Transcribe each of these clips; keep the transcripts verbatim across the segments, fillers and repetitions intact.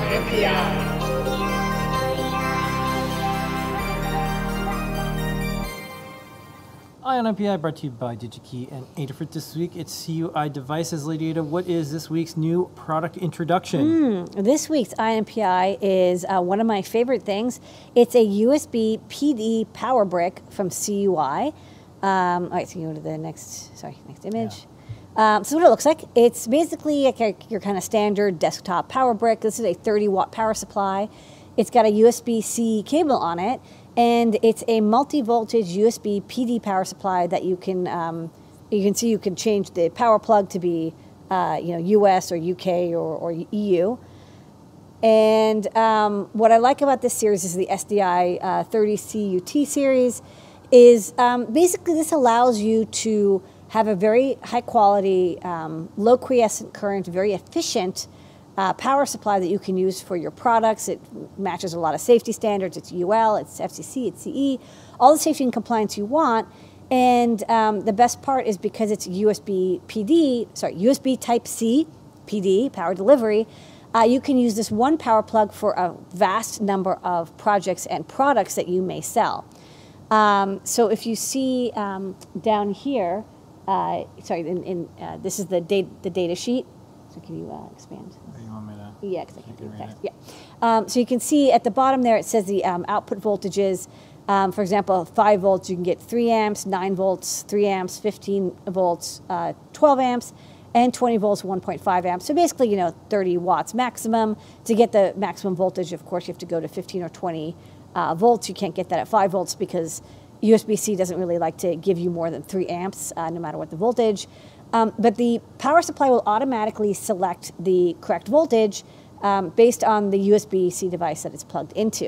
on N P I. E Y E on N P I brought to you by DigiKey and Adafruit. This week it's C U I Devices. Lady Ada, what is this week's new product introduction? Mm, this week's E Y E on N P I is uh, one of my favorite things. It's a U S B P D power brick from C U I. Um, all right, so you go to the next, sorry, next image. Yeah. Um, so what it looks like, it's basically like your kind of standard desktop power brick. This is a thirty watt power supply. It's got a U S B C cable on it. And it's a multi-voltage U S B P D power supply that you can, um, you can see you can change the power plug to be, uh, you know, U S or U K or, or E U. And um, what I like about this series is the S D I uh, thirty C U T series is um, basically this allows you to have a very high quality, um, low quiescent current, very efficient Uh, power supply that you can use for your products. It matches a lot of safety standards. It's U L, it's F C C, it's C E, all the safety and compliance you want. And um, the best part is because it's U S B P D, sorry, U S B Type C P D, power delivery, uh, you can use this one power plug for a vast number of projects and products that you may sell. Um, so if you see um, down here, uh, sorry, in, in, uh, this is the, da the data sheet. So can you uh, expand? You want me to? Yeah, because I can do text. Yeah. Um, so you can see at the bottom there, it says the um, output voltages. Um, for example, five volts, you can get three amps, nine volts, three amps, fifteen volts, uh, twelve amps, and twenty volts, one point five amps. So basically, you know, thirty watts maximum. To get the maximum voltage, of course, you have to go to fifteen or twenty uh, volts. You can't get that at five volts because U S B C doesn't really like to give you more than three amps, uh, no matter what the voltage. Um, but the power supply will automatically select the correct voltage um, based on the U S B C device that it's plugged into.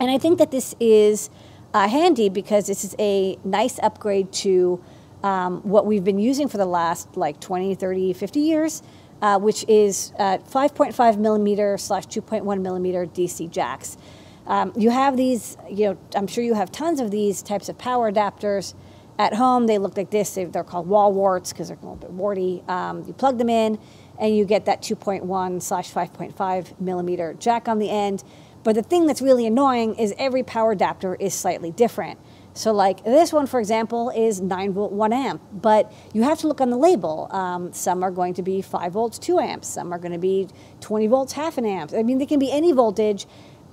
And I think that this is uh, handy because this is a nice upgrade to um, what we've been using for the last like twenty, thirty, fifty years, uh, which is five point five millimeter slash two point one millimeter D C jacks. Um, you have these, you know, I'm sure you have tons of these types of power adapters. At home, they look like this. They're called wall warts because they're a little bit warty. Um, you plug them in, and you get that two point one slash five point five millimeter jack on the end. But the thing that's really annoying is every power adapter is slightly different. So like this one, for example, is nine volt, one amp. But you have to look on the label. Um, some are going to be five volts, two amps. Some are going to be twenty volts, half an amp. I mean, they can be any voltage,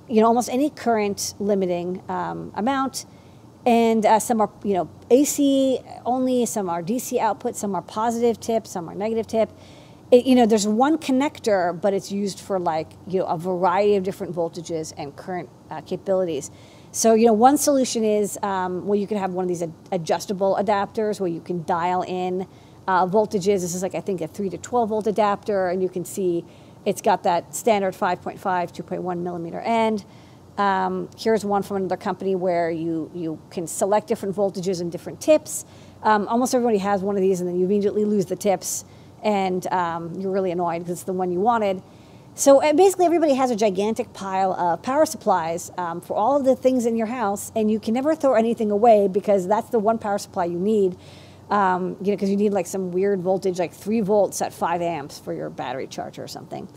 you know, almost any current limiting um, amount. And uh, some are, you know, A C only, some are D C output, some are positive tip, some are negative tip. It, you know, there's one connector, but it's used for like, you know, a variety of different voltages and current uh, capabilities. So, you know, one solution is, um, well, you could have one of these ad adjustable adapters where you can dial in uh, voltages. This is like, I think, a three to twelve volt adapter, and you can see it's got that standard five point five, two point one millimeter end. Um, here's one from another company where you, you can select different voltages and different tips. Um, almost everybody has one of these, and then you immediately lose the tips, and um, you're really annoyed because it's the one you wanted. So uh, basically everybody has a gigantic pile of power supplies um, for all of the things in your house, and you can never throw anything away because that's the one power supply you need. Um, you know, because you need like some weird voltage, like three volts at five amps for your battery charger or something.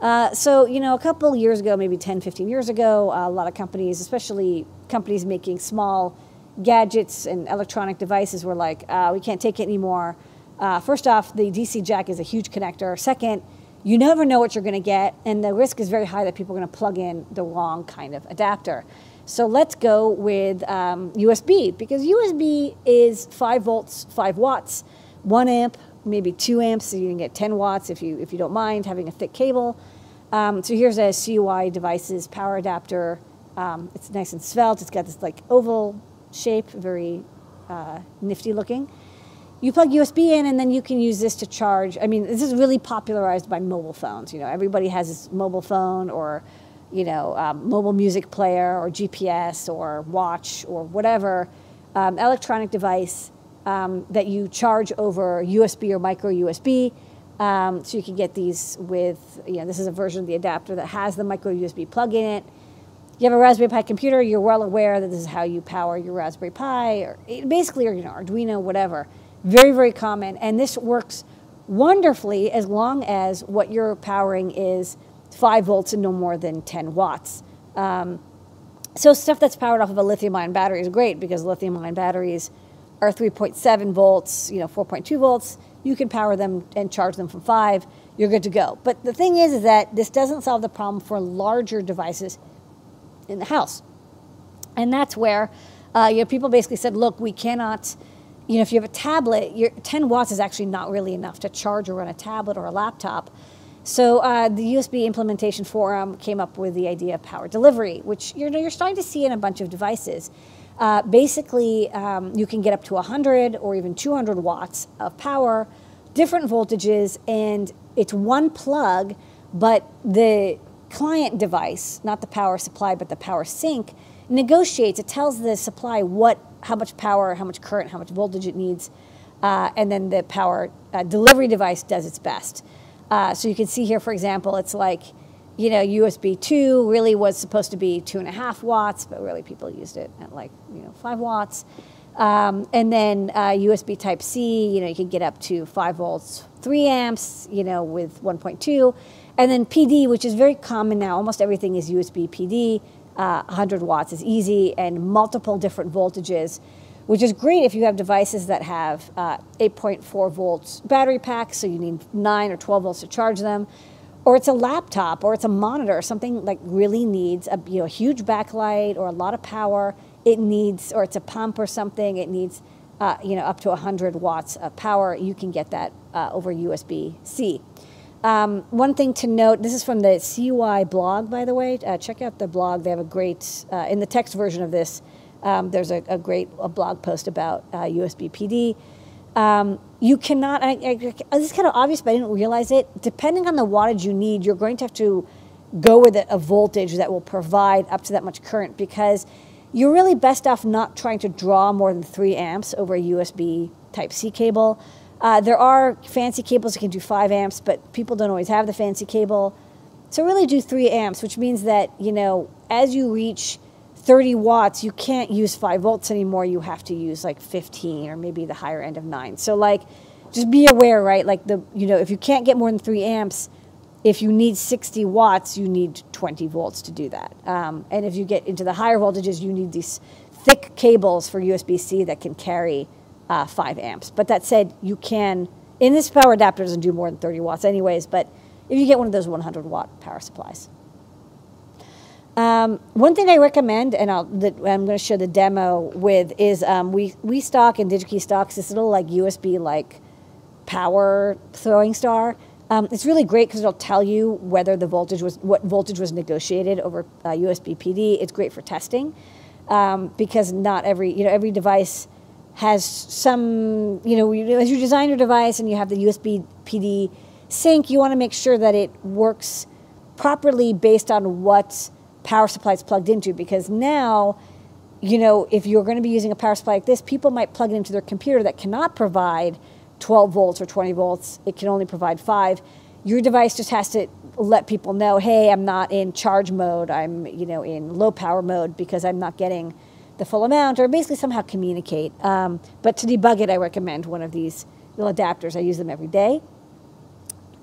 Uh, so, you know, a couple years ago, maybe ten, fifteen years ago, a lot of companies, especially companies making small gadgets and electronic devices, were like, uh, we can't take it anymore. Uh, first off, the D C jack is a huge connector. Second, you never know what you're going to get, and the risk is very high that people are going to plug in the wrong kind of adapter. So let's go with um, U S B, because U S B is five volts, five watts, one amp, maybe two amps, so you can get ten watts if you, if you don't mind having a thick cable. Um, so here's a C U I Devices power adapter. Um, it's nice and svelte. It's got this like oval shape, very uh, nifty looking. You plug U S B in, and then you can use this to charge. I mean, this is really popularized by mobile phones. You know, everybody has this mobile phone or, you know, um, mobile music player or G P S or watch or whatever um, electronic device Um, that you charge over U S B or micro U S B. Um, so you can get these with, you know, this is a version of the adapter that has the micro U S B plug in it. You have a Raspberry Pi computer, you're well aware that this is how you power your Raspberry Pi, or basically, or, you know, Arduino, whatever. Very, very common. And this works wonderfully as long as what you're powering is five volts and no more than ten watts. Um, so stuff that's powered off of a lithium-ion battery is great because lithium-ion batteries are three point seven volts, you know, four point two volts. You can power them and charge them from five. You're good to go. But the thing is, is that this doesn't solve the problem for larger devices in the house. And that's where uh, you know, people basically said, look, we cannot, you know, if you have a tablet, your ten watts is actually not really enough to charge or run a tablet or a laptop. So uh, the U S B implementation forum came up with the idea of power delivery, which you know, you're starting to see in a bunch of devices. Uh, basically, um, you can get up to one hundred or even two hundred watts of power, different voltages, and it's one plug, but the client device, not the power supply, but the power sink, negotiates. It tells the supply what, how much power, how much current, how much voltage it needs, uh, and then the power uh, delivery device does its best. Uh, so you can see here, for example, it's like, you know, U S B two really was supposed to be two and a half watts, but really people used it at like, you know, five watts. Um, and then uh, U S B Type C, you know, you can get up to five volts, three amps, you know, with one point two. And then P D, which is very common now, almost everything is U S B P D. Uh, one hundred watts is easy, and multiple different voltages, which is great if you have devices that have uh, eight point four volts battery packs, so you need nine or twelve volts to charge them, or it's a laptop, or it's a monitor, or something like really needs a you know, huge backlight or a lot of power. It needs, or it's a pump or something, it needs uh, you know, up to one hundred watts of power. You can get that uh, over U S B C. Um, one thing to note, this is from the C U I blog, by the way. Uh, check out the blog. They have a great, uh, in the text version of this, Um, there's a, a great a blog post about uh, U S B P D. Um, you cannot, I, I, this is kind of obvious, but I didn't realize it. Depending on the wattage you need, you're going to have to go with a, a voltage that will provide up to that much current, because you're really best off not trying to draw more than three amps over a U S B Type C cable. Uh, there are fancy cables that can do five amps, but people don't always have the fancy cable. So really do three amps, which means that, you know, as you reach thirty watts, you can't use five volts anymore. You have to use like fifteen or maybe the higher end of nine. So like, just be aware, right? Like the, you know, if you can't get more than three amps, if you need sixty watts, you need twenty volts to do that. Um, and if you get into the higher voltages, you need these thick cables for U S B C that can carry uh, five amps. But that said, you can, in this power adapter doesn't do more than thirty watts anyways, but if you get one of those one hundred watt power supplies. Um, one thing I recommend, and I'll, that I'm going to show the demo with, is um, we, we stock, and DigiKey stocks, this little like U S B like power throwing star. Um, it's really great because it'll tell you whether the voltage was, what voltage was negotiated over uh, U S B P D. It's great for testing um, because not every, you know, every device has some, you know, as you design your device and you have the U S B P D sync, you want to make sure that it works properly based on what power supply is plugged into, because now, you know, if you're going to be using a power supply like this, people might plug it into their computer that cannot provide twelve volts or twenty volts. It can only provide five. Your device just has to let people know, hey, I'm not in charge mode. I'm, you know, in low power mode because I'm not getting the full amount, or basically somehow communicate. Um, but to debug it, I recommend one of these little adapters. I use them every day.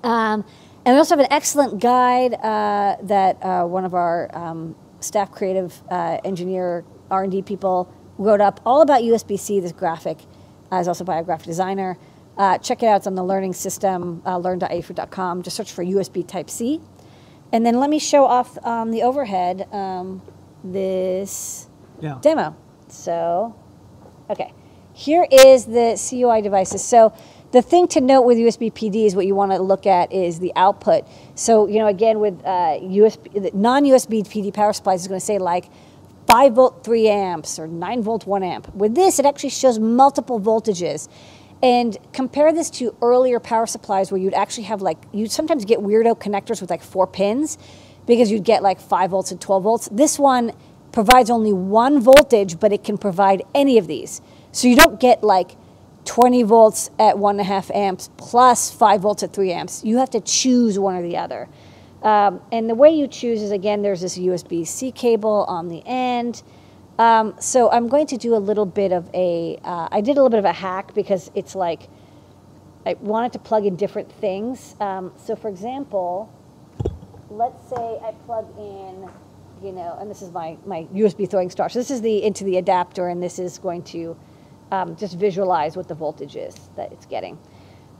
Um, And we also have an excellent guide uh, that uh, one of our um, staff creative uh, engineer R and D people wrote up all about U S B C. This graphic uh, is also by a graphic designer. Uh, check it out. It's on the learning system, uh, learn dot adafruit dot com. Just search for U S B Type C. And then let me show off on um, the overhead um, this yeah. demo. So, okay. Here is the C U I devices. So, the thing to note with U S B P D is what you want to look at is the output. So, you know, again, with uh, U S B, non-U S B P D power supplies is going to say like five volt, three amps, or nine volt, one amp. With this, it actually shows multiple voltages. And compare this to earlier power supplies where you'd actually have like, you'd sometimes get weirdo connectors with like four pins because you'd get like five volts and twelve volts. This one provides only one voltage, but it can provide any of these. So you don't get like twenty volts at one and a half amps plus five volts at three amps. You have to choose one or the other. Um, and the way you choose is, again, there's this U S B C cable on the end. Um, so I'm going to do a little bit of a, uh, I did a little bit of a hack because it's like, I wanted to plug in different things. Um, so for example, let's say I plug in, you know, and this is my, my U S B throwing star. So this is the into the adapter, and this is going to um, just visualize what the voltage is that it's getting.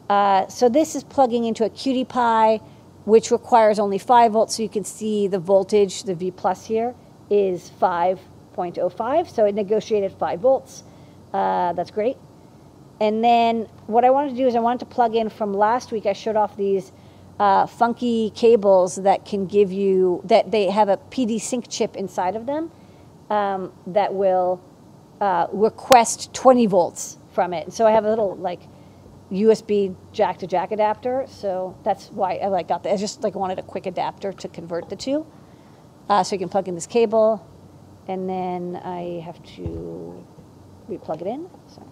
Uh, so this is plugging into a QtPi, which requires only five volts. So you can see the voltage, the V plus here, is five point oh five. So it negotiated five volts. Uh, that's great. And then what I wanted to do is I wanted to plug in from last week. I showed off these uh, funky cables that can give you, that they have a P D sync chip inside of them um, that will uh, request twenty volts from it. And so I have a little like U S B jack to jack adapter. So that's why I like got that. I just like wanted a quick adapter to convert the two. Uh, so you can plug in this cable, and then I have to re-plug it in. Sorry.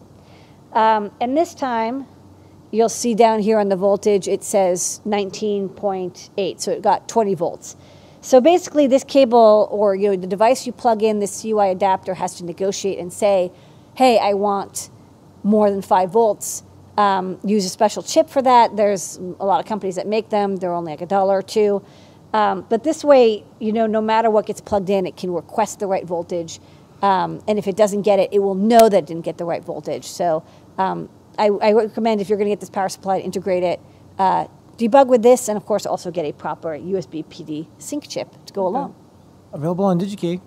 Um, and this time, you'll see down here on the voltage, it says nineteen point eight, so it got twenty volts. So basically, this cable, or you know, the device you plug in, this C U I adapter has to negotiate and say, hey, I want more than five volts. Um, use a special chip for that. There's a lot of companies that make them. They're only like a dollar or two. Um, but this way, you know, no matter what gets plugged in, it can request the right voltage. Um, and if it doesn't get it, it will know that it didn't get the right voltage. So um, I, I recommend if you're going to get this power supply, to integrate it, uh, debug with this, and of course also get a proper U S B P D sync chip to go okay. along. Available on DigiKey.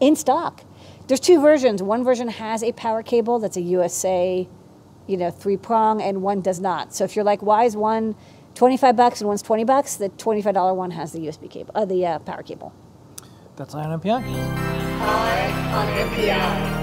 In stock. There's two versions. One version has a power cable that's a U S A, you know, three prong, and one does not. So if you're like, why is one twenty-five bucks and one's twenty bucks? The twenty-five dollar one has the U S B cable, uh, the uh, power cable. That's E Y E on N P I. E Y E on N P I.